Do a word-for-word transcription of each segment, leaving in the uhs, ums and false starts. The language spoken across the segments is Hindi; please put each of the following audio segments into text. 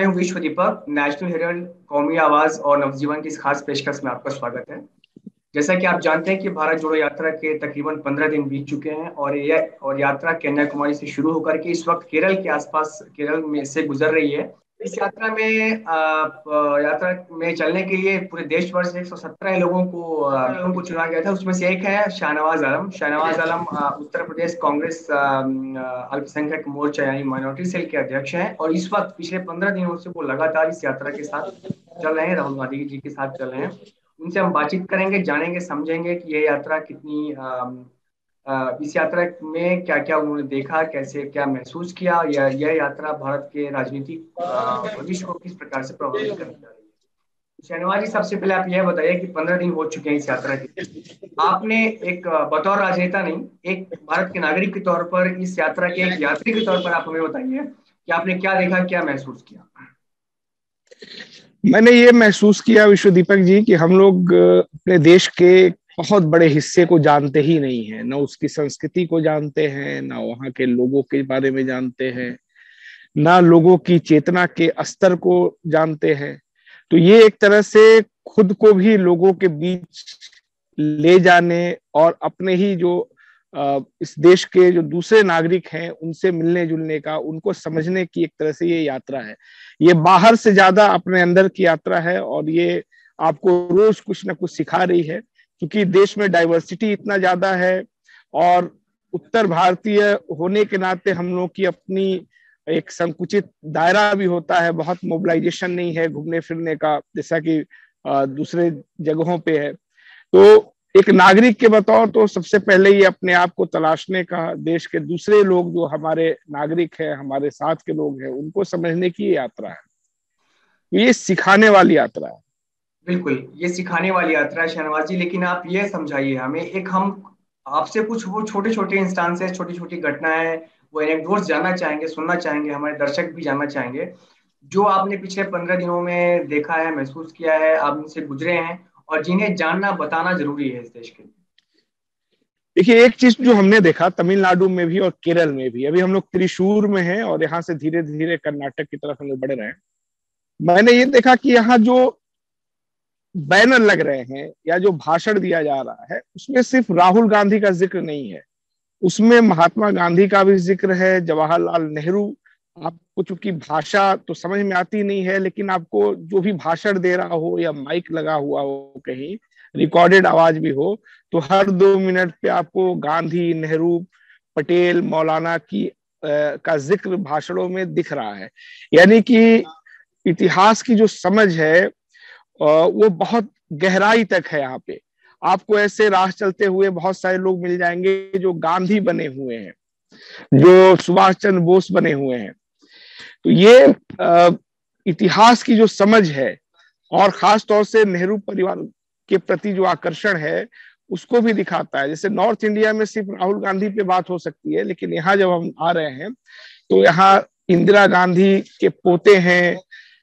मैं हूं विश्व दीपक, नेशनल हेरल्ड, कौमी आवाज और नवजीवन की इस खास पेशकश में आपका स्वागत है। जैसा कि आप जानते हैं कि भारत जोड़ो यात्रा के तकरीबन पंद्रह दिन बीत चुके हैं और यह और यात्रा कन्याकुमारी से शुरू होकर के इस वक्त केरल के आसपास केरल में से गुजर रही है। इस यात्रा में आप, यात्रा में चलने के लिए पूरे देश भर से एक सौ सत्रह लोगों को लोगों को चुना गया था। उसमें से एक है शाहनवाज आलम। शाहनवाज आलम उत्तर प्रदेश कांग्रेस अल्पसंख्यक मोर्चा यानी माइनॉरिटी सेल के अध्यक्ष हैं और इस वक्त पिछले पंद्रह दिनों से वो लगातार इस यात्रा के साथ चल रहे हैं, राहुल गांधी जी के साथ चल रहे हैं। उनसे हम बातचीत करेंगे, जानेंगे, समझेंगे कि यह यात्रा कितनी आ, आ, इस यात्रा में क्या क्या उन्होंने देखा, कैसे क्या महसूस किया, या यह यात्रा भारत के राजनीतिक भविष्य को किस प्रकार से प्रभावित करने जा रही है। शनिवार जी, सबसे पहले आप यह बताइए कि पंद्रह दिन हो चुके हैं इस यात्रा के, आपने एक बतौर राजनेता नहीं, एक भारत के नागरिक के तौर पर इस यात्रा के एक यात्री के तौर पर आप हमें बताइए कि आपने क्या देखा, क्या महसूस किया। मैंने ये महसूस किया विश्व दीपक जी कि हम लोग अपने देश के बहुत बड़े हिस्से को जानते ही नहीं है, ना उसकी संस्कृति को जानते हैं, ना वहाँ के लोगों के बारे में जानते हैं, ना लोगों की चेतना के स्तर को जानते हैं। तो ये एक तरह से खुद को भी लोगों के बीच ले जाने और अपने ही जो इस देश के जो दूसरे नागरिक हैं उनसे मिलने जुलने का, उनको समझने की एक तरह से ये यात्रा है। ये बाहर से ज्यादा अपने अंदर की यात्रा है और ये आपको रोज कुछ ना कुछ सिखा रही है, क्योंकि देश में डाइवर्सिटी इतना ज्यादा है और उत्तर भारतीय होने के नाते हम लोग की अपनी एक संकुचित दायरा भी होता है, बहुत मोबिलाइजेशन नहीं है घूमने फिरने का जैसा कि दूसरे जगहों पे है। तो एक नागरिक के बतौर तो सबसे पहले ये अपने आप को तलाशने का, देश के दूसरे लोग जो हमारे नागरिक हैं, हमारे साथ के लोग हैं, उनको समझने की ये यात्रा है। ये सिखाने वाली यात्रा है, बिल्कुल ये सिखाने वाली यात्रा है। शहनवाज जी, लेकिन आप ये समझाइए हमें, एक हम आपसे कुछ वो छोटे छोटे इंस्टांसेस, छोटी छोटी घटनाएं, वो एनेक्डोट्स जानना चाहेंगे, सुनना चाहेंगे, हमारे दर्शक भी जानना चाहेंगे जो आपने पिछले पंद्रह दिनों में देखा है, महसूस किया है, आप उनसे गुजरे हैं और जिन्हें जानना बताना जरूरी है इस देश के लिए। देखिए, एक चीज जो हमने देखा तमिलनाडु में भी और केरल में भी, अभी हम लोग त्रिशूर में हैं और यहाँ से धीरे धीरे कर्नाटक की तरफ हम लोग बढ़ रहे हैं। मैंने ये देखा कि यहाँ जो बैनर लग रहे हैं या जो भाषण दिया जा रहा है उसमें सिर्फ राहुल गांधी का जिक्र नहीं है, उसमें महात्मा गांधी का भी जिक्र है, जवाहरलाल नेहरू। आपको चूंकि भाषा तो समझ में आती नहीं है, लेकिन आपको जो भी भाषण दे रहा हो या माइक लगा हुआ हो, कहीं रिकॉर्डेड आवाज भी हो, तो हर दो मिनट पे आपको गांधी, नेहरू, पटेल, मौलाना की आ, का जिक्र भाषणों में दिख रहा है। यानी कि इतिहास की जो समझ है आ, वो बहुत गहराई तक है। यहाँ पे आपको ऐसे राह चलते हुए बहुत सारे लोग मिल जाएंगे जो गांधी बने हुए हैं, जो सुभाष चंद्र बोस बने हुए हैं। तो ये आ, इतिहास की जो समझ है और खास तौर से नेहरू परिवार के प्रति जो आकर्षण है उसको भी दिखाता है। जैसे नॉर्थ इंडिया में सिर्फ राहुल गांधी पे बात हो सकती है, लेकिन यहाँ जब हम आ रहे हैं तो यहाँ इंदिरा गांधी के पोते हैं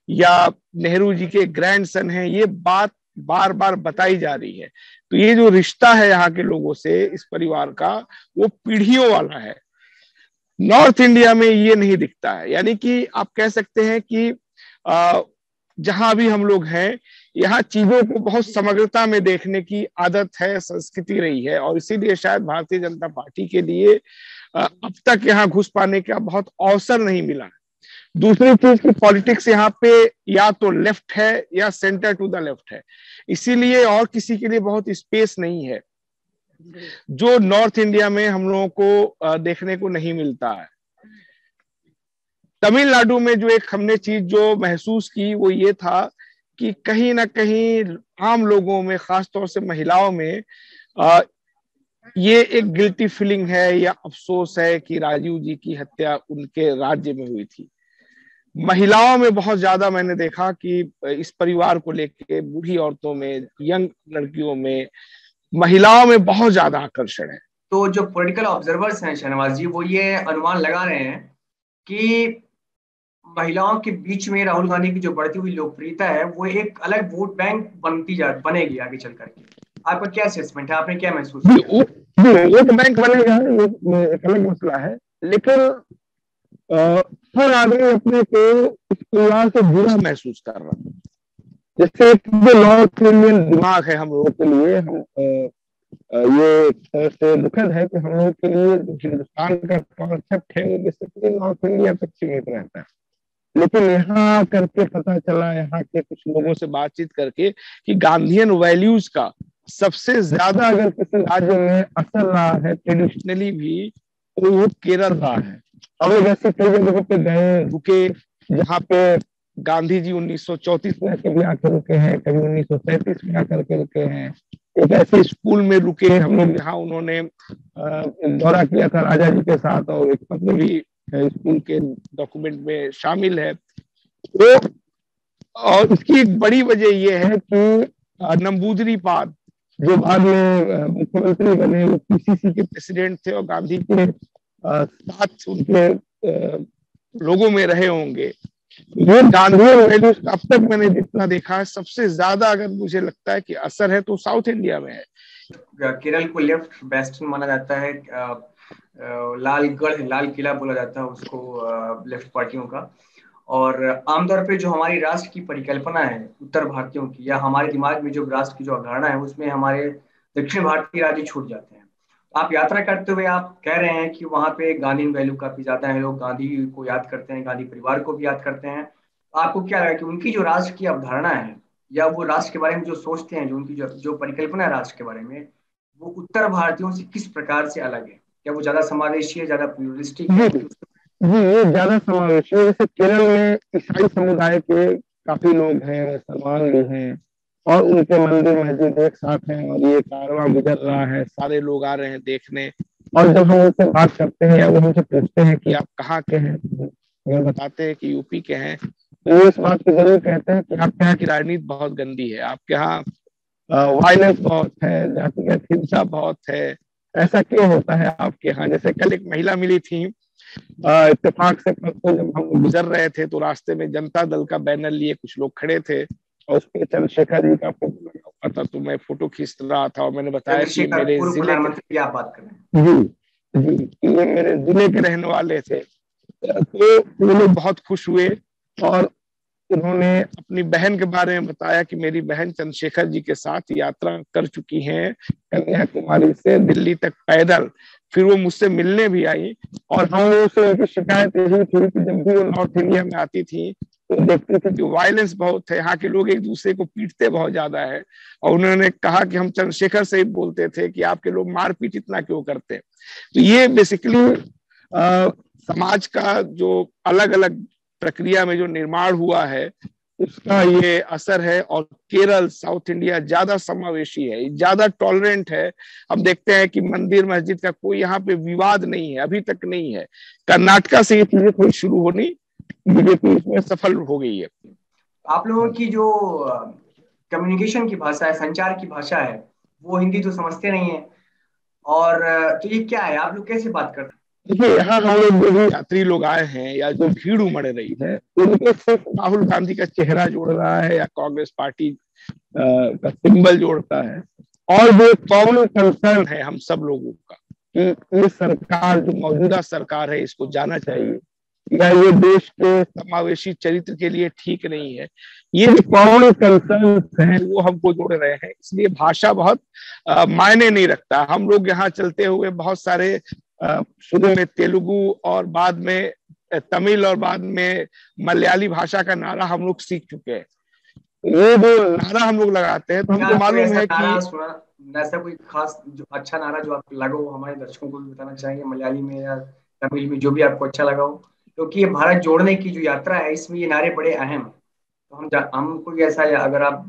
या नेहरू जी के ग्रैंडसन हैं, ये बात बार बार बताई जा रही है। तो ये जो रिश्ता है यहाँ के लोगों से, इस परिवार का, वो पीढ़ियों वाला है। नॉर्थ इंडिया में ये नहीं दिखता है। यानी कि आप कह सकते हैं कि जहां भी हम लोग हैं, यहाँ चीजों को बहुत समग्रता में देखने की आदत है, संस्कृति रही है और इसीलिए शायद भारतीय जनता पार्टी के लिए अब तक यहाँ घुस पाने का बहुत अवसर नहीं मिला। दूसरी चीज की पॉलिटिक्स यहाँ पे या तो लेफ्ट है या सेंटर टू द लेफ्ट है, इसीलिए और किसी के लिए बहुत स्पेस नहीं है, जो नॉर्थ इंडिया में हम लोगों को देखने को नहीं मिलता है। तमिलनाडु में जो एक हमने चीज जो महसूस की वो ये था कि कहीं ना कहीं आम लोगों में, खासतौर से महिलाओं में, आ, ये एक गिल्टी फीलिंग है या अफसोस है कि राजीव जी की हत्या उनके राज्य में हुई थी। महिलाओं में बहुत ज्यादा मैंने देखा कि इस परिवार को लेके बूढ़ी औरतों में, यंग लड़कियों में, महिलाओं में बहुत ज्यादा आकर्षण है। तो जो पॉलिटिकल ऑब्जर्वर्स हैं शहनवाज जी, वो ये अनुमान लगा रहे हैं कि महिलाओं के बीच में राहुल गांधी की जो बढ़ती हुई लोकप्रियता है वो एक अलग वोट बैंक बनती जा बनेगी आगे चल करके। आपका क्या असेसमेंट है, आपने क्या महसूस किया? वोट बैंक बनेगा एक अलग मसला है, लेकिन हर आदमी अपने को इस परिवार से जुड़ा महसूस कर रहा है। जैसे जो नॉर्थ इंडियन दिमाग है हम लोगों के लिए, हम ये तरह से दुखद है कि हम लोग के लिए हिंदुस्तान का कॉन्सेप्ट है वो बेसिकली नॉर्थ इंडिया तक सीमित रहता है, लेकिन यहाँ करके पता चला, यहाँ के कुछ लोगों से बातचीत करके, कि गांधीयन वैल्यूज का सबसे ज्यादा अगर किसी राज्य में असर रहा है ट्रेडिशनली भी तो वो केरल रहा है। अब वैसे कई जगहों पे गए, रुके, जहाँ पे गांधी जी उन्नीस सौ चौतीस में कभी आकर रुके हैं, कभी उन्नीस सौ सैंतीस में आकर के रुके हैं, एक ऐसे स्कूल में रुके हम लोग जहाँ उन्होंने दौरा किया था राजा जी के साथ, और एक पत्र भी स्कूल के डॉक्यूमेंट में शामिल है। तो और इसकी एक बड़ी वजह यह है कि नंबूदरी पार्क जो बाद में मुख्यमंत्री बने, वो पीसीसी के प्रेसिडेंट थे और गांधी के साथ उनके लोगों में रहे होंगे। ये गांधीयन वैल्यूज अब तक मैंने जितना देखा है सबसे ज्यादा अगर मुझे लगता है कि असर है तो साउथ इंडिया में है। केरल को लेफ्ट वेस्टर्न माना जाता है, लालगढ़ लाल किला बोला जाता है उसको लेफ्ट पार्टियों का, और आमतौर पे जो हमारी राष्ट्र की परिकल्पना है उत्तर भारतीयों की, या हमारे दिमाग में जो राष्ट्र की जो अवधारणा है, उसमें हमारे दक्षिण भारतीय राज्य छूट जाते हैं। आप यात्रा करते हुए आप कह रहे हैं कि वहाँ पे गांधी वैल्यू काफी ज्यादा है, लोग गांधी को याद करते हैं, गांधी परिवार को भी याद करते हैं। आपको क्या लगा कि उनकी जो राष्ट्र की अवधारणा है या वो राष्ट्र के बारे में जो सोचते हैं, जो उनकी जो, जो परिकल्पना है राष्ट्र के बारे में, वो उत्तर भारतीयों से किस प्रकार से अलग है? क्या वो ज्यादा समावेशी है, ज्यादा प्लुरलिस्टिक है? जी, ये ज्यादा समावेशी है। जैसे केरल में ईसाई समुदाय के काफी लोग हैं, मुसलमान भी हैं, और उनके मंदिर मस्जिद एक साथ हैं, और ये कारवां गुजर रहा है, सारे लोग आ रहे हैं देखने, और जब हम उनसे बात करते हैं या वो हमसे पूछते हैं कि आप कहाँ के हैं, अगर बताते हैं कि यूपी के हैं, तो वो इस बात को जरूर कहते हैं कि आपके यहाँ की राजनीति बहुत गंदी है, आपके यहाँ वायलेंस बहुत है, जातिगत हिंसा बहुत है, ऐसा क्यों होता है आपके यहाँ? जैसे कल एक महिला मिली थी, इत्तेफाक से परसों जब हम गुजर रहे थे तो रास्ते में जनता दल का बैनर लिए कुछ लोग खड़े थे और उस पर चंद्रशेखर जी का फोटो लगा हुआ था, तो मैं फोटो खींच रहा था और मैंने बताया कि मेरे जिले के, आप बात कर रहे हैं, जी जी, ये मेरे जिले के रहने वाले थे। तो वो लोग बहुत खुश हुए और उन्होंने अपनी बहन के बारे में बताया कि मेरी बहन चंद्रशेखर जी के साथ यात्रा कर चुकी हैं कन्याकुमारी से दिल्ली तक पैदल, फिर वो मुझसे मिलने भी आई, और हम लोगों से उनकी शिकायत यही थी कि जब भी वो नॉर्थ इंडिया में आती थी तो देखते थे कि वायलेंस बहुत है, यहाँ के लोग एक दूसरे को पीटते बहुत ज्यादा है, और उन्होंने कहा कि हम चंद्रशेखर से ही बोलते थे कि आपके लोग मारपीट इतना क्यों करते हैं। तो ये बेसिकली समाज का जो अलग अलग प्रक्रिया में जो निर्माण हुआ है उसका ये असर है, और केरल साउथ इंडिया ज्यादा समावेशी है, ज्यादा टॉलरेंट है। अब देखते हैं कि मंदिर मस्जिद का कोई यहाँ पे विवाद नहीं है, अभी तक नहीं है। कर्नाटका से ये चीजें थोड़ी शुरू होनी बीजेपी इसमें सफल हो गई है। आप लोगों की जो कम्युनिकेशन की भाषा है, संचार की भाषा है, वो हिंदी तो समझते नहीं है, और तो ये क्या है, आप लोग कैसे बात करते हैं? देखिए, यहाँ हम लोग जो भी यात्री लोग आए हैं या जो भीड़ उमड़ रही है, उनको सिर्फ राहुल गांधी का चेहरा जोड़ रहा है या कांग्रेस पार्टी का सिंबल जोड़ता है, और वो कॉमन कंसर्न है हम सब लोगों का कि ये सरकार जो मौजूदा सरकार है इसको जाना चाहिए, या ये देश के समावेशी चरित्र के लिए ठीक नहीं है। ये जो कॉमन कंसर्न है वो हमको जोड़ रहे हैं, इसलिए भाषा बहुत आ, मायने नहीं रखता। हम लोग यहाँ चलते हुए बहुत सारे शुरू में तेलुगु और बाद में तमिल और बाद में मलयाली भाषा का नारा हम लोग सीख चुके हैं। वो जो नारा हम लोग लगाते हैं तो हमको मालूम है कि ऐसा कोई खास जो अच्छा नारा जो आपको लगा हो, हमारे दर्शकों को भी बताना चाहेंगे, मलयाली में या तमिल में, जो भी आपको अच्छा लगा हो, क्योंकि ये भारत जोड़ने की जो यात्रा है इसमें ये नारे बड़े अहम है। तो हम हम कोई ऐसा अगर आप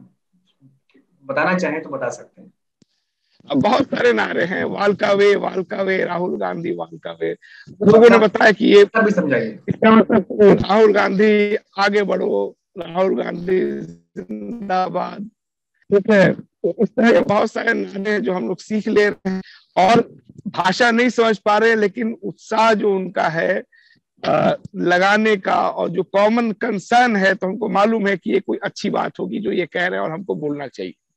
बताना चाहें तो बता सकते हैं। बहुत सारे नारे हैं, वालकावे वालकावे, राहुल गांधी वालकावे। लोगों ने बताया कि ये इसका मतलब राहुल गांधी आगे बढ़ो, राहुल गांधी जिंदाबाद, ठीक है। इस तरह के बहुत सारे नारे हैं जो हम लोग सीख ले रहे हैं, और भाषा नहीं समझ पा रहे, लेकिन उत्साह जो उनका है लगाने का और जो कॉमन कंसर्न है, तो हमको मालूम है कि ये कोई अच्छी बात होगी जो ये कह रहे हैं और हमको बोलना चाहिए।